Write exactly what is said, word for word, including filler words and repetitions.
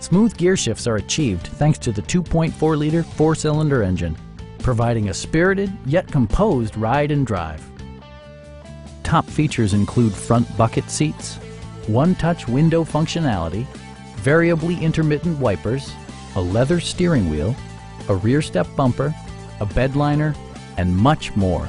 Smooth gear shifts are achieved thanks to the two point four liter four-cylinder engine, providing a spirited yet composed ride and drive. Top features include front bucket seats, one-touch window functionality, variably intermittent wipers, a leather steering wheel, a rear step bumper, a bed liner, and much more.